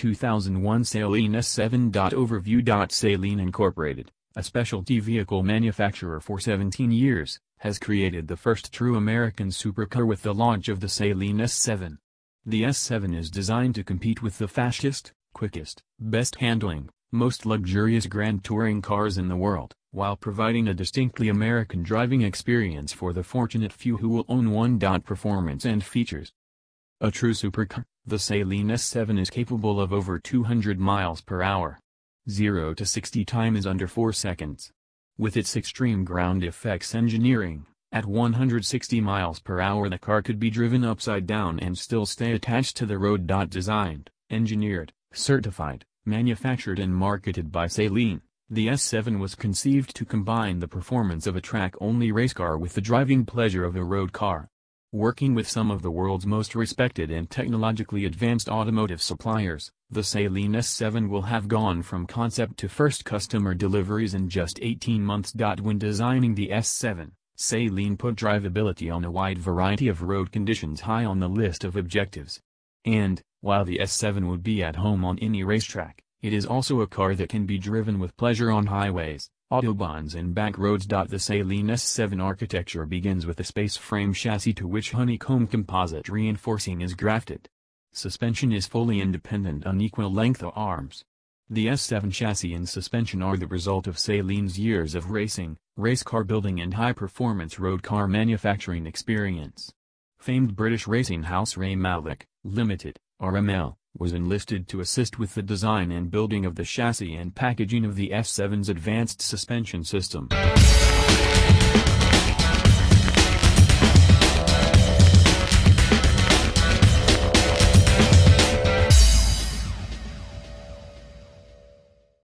2001 Saleen S7. Overview. Saleen Incorporated, a specialty vehicle manufacturer for 17 years, has created the first true American supercar with the launch of the Saleen S7. The S7 is designed to compete with the fastest, quickest, best handling, most luxurious grand touring cars in the world, while providing a distinctly American driving experience for the fortunate few who will own one. Performance and features. A true supercar, the Saleen S7 is capable of over 200 miles per hour. 0 to 60 time is under 4 seconds. With its extreme ground effects engineering, at 160 miles per hour the car could be driven upside down and still stay attached to the road. Designed, engineered, certified, manufactured and marketed by Saleen, the S7 was conceived to combine the performance of a track-only race car with the driving pleasure of a road car. Working with some of the world's most respected and technologically advanced automotive suppliers, the Saleen S7 will have gone from concept to first customer deliveries in just 18 months. When designing the S7, Saleen put drivability on a wide variety of road conditions high on the list of objectives. And, while the S7 would be at home on any racetrack, it is also a car that can be driven with pleasure on highways, autobahns and back roads. The Saleen S7 architecture begins with a space frame chassis to which honeycomb composite reinforcing is grafted. Suspension is fully independent on equal length arms. The S7 chassis and suspension are the result of Saleen's years of racing, race car building and high-performance road car manufacturing experience. Famed British racing house Ray Mallock, Ltd, RML, was enlisted to assist with the design and building of the chassis and packaging of the S7's advanced suspension system.